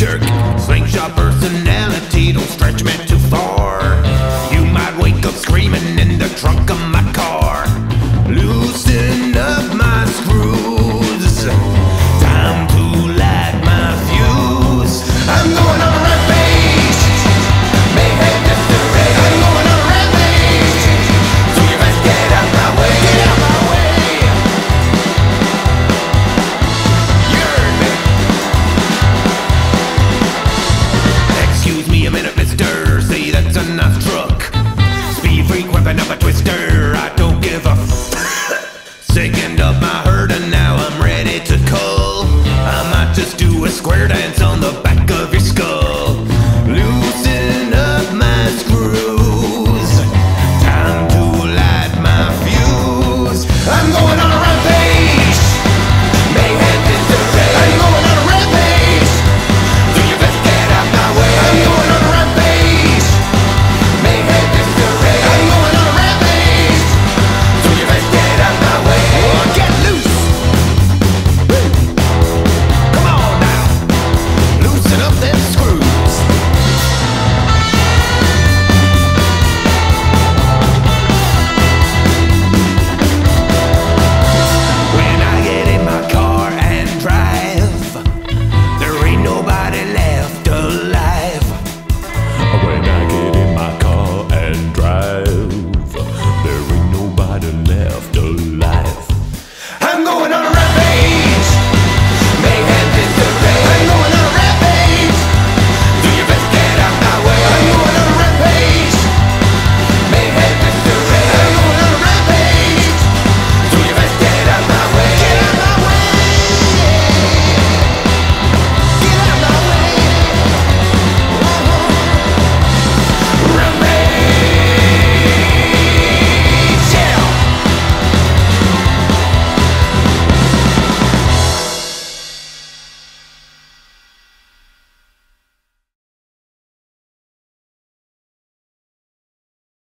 jerk. Slingshot personality, don't stretch me too far. You might wake up screaming in the trunk of my car. Loosen up my screws, time to light my fuse. I'm going on a rampage, make hate history. I'm going on a rampage, so you best get out my way. Get out my way. You heard me. Excuse me a minute, mister, see that's a nice truck. Speed freak whipping up a twister, I don't give a f***. Sickened up my herd and now I'm ready to cull. I might just do a square dance on the back of your skull.